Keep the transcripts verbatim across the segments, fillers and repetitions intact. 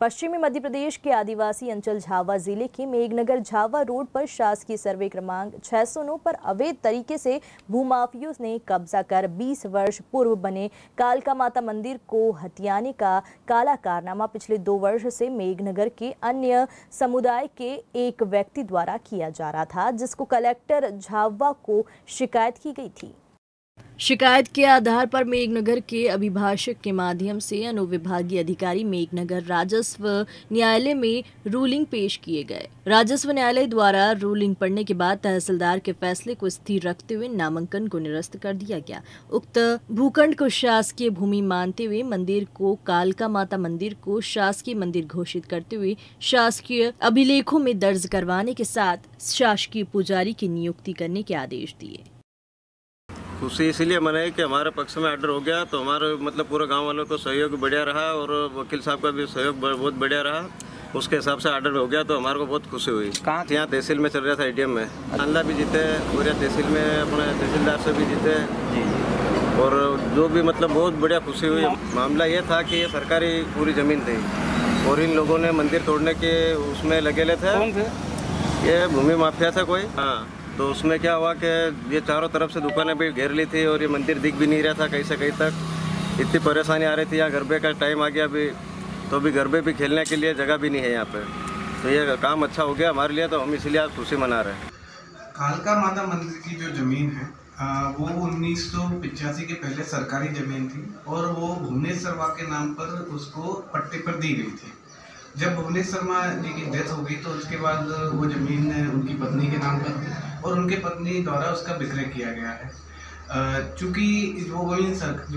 पश्चिमी मध्य प्रदेश के आदिवासी अंचल झाबुआ जिले के मेघनगर झाबुआ रोड पर शासकीय सर्वे क्रमांक छह सौ नौ पर अवैध तरीके से भूमाफियों ने कब्जा कर बीस वर्ष पूर्व बने कालका माता मंदिर को हथियाने का काला कारनामा पिछले दो वर्ष से मेघनगर के अन्य समुदाय के एक व्यक्ति द्वारा किया जा रहा था, जिसको कलेक्टर झाबुआ को शिकायत की गई थी। शिकायत के आधार पर मेघनगर के अभिभाषक के माध्यम से अनुविभागीय अधिकारी मेघनगर राजस्व न्यायालय में रूलिंग पेश किए गए। राजस्व न्यायालय द्वारा रूलिंग पढ़ने के बाद तहसीलदार के फैसले को स्थिर रखते हुए नामांकन को निरस्त कर दिया गया। उक्त भूखंड को शासकीय भूमि मानते हुए मंदिर को कालका माता मंदिर को शासकीय मंदिर घोषित करते हुए शासकीय अभिलेखों में दर्ज करवाने के साथ शासकीय पुजारी की नियुक्ति करने के आदेश दिए। खुशी इसीलिए मनाई कि हमारे पक्ष में आर्डर हो गया, तो हमारे मतलब पूरा गांव वालों का सहयोग बढ़िया रहा और वकील साहब का भी सहयोग बहुत बढ़िया रहा। उसके हिसाब से आर्डर हो गया तो हमारे को बहुत खुशी हुई। कहाँ यहाँ तहसील में चल रहा था एटीएम में आंदा भी जीते, पूरे तहसील में अपने तहसीलदार से भी जीते और जो भी मतलब बहुत बढ़िया खुशी हुई। मामला ये था कि ये सरकारी पूरी ज़मीन थी और इन लोगों ने मंदिर तोड़ने के उसमें लगेले थे। ये भूमि माफिया था कोई। हाँ, तो उसमें क्या हुआ कि ये चारों तरफ से दुकानें भी घेर ली थी और ये मंदिर दिख भी नहीं रहा था कहीं से कहीं तक। इतनी परेशानी आ रही थी। यहाँ गरबे का टाइम आ गया अभी, तो अभी गरबे भी खेलने के लिए जगह भी नहीं है यहाँ पे। तो ये काम अच्छा हो गया हमारे लिए, तो हम इसीलिए आज खुशी मना रहे हैं। कालका माता मंदिर की जो ज़मीन है वो उन्नीस सौ पिचासी के पहले सरकारी ज़मीन थी और वो भुवनेसरवा के नाम पर उसको पट्टे पर दी गई थी। जब भुवनेसरवा जी की डेथ हो गई तो उसके बाद वो ज़मीन उनकी पत्नी के नाम पर और उनके पत्नी द्वारा उसका विक्रय किया गया है। चूँकि वो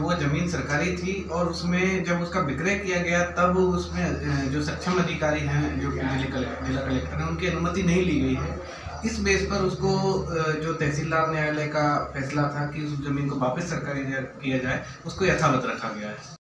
वो ज़मीन सरकारी थी और उसमें जब उसका विक्रय किया गया तब उसमें जो सक्षम अधिकारी हैं जो जिला कलेक्टर हैं उनकी अनुमति नहीं ली गई है। इस बेस पर उसको जो तहसीलदार न्यायालय का फैसला था कि उस ज़मीन को वापस सरकारी किया जाए उसको यथावत रखा गया है।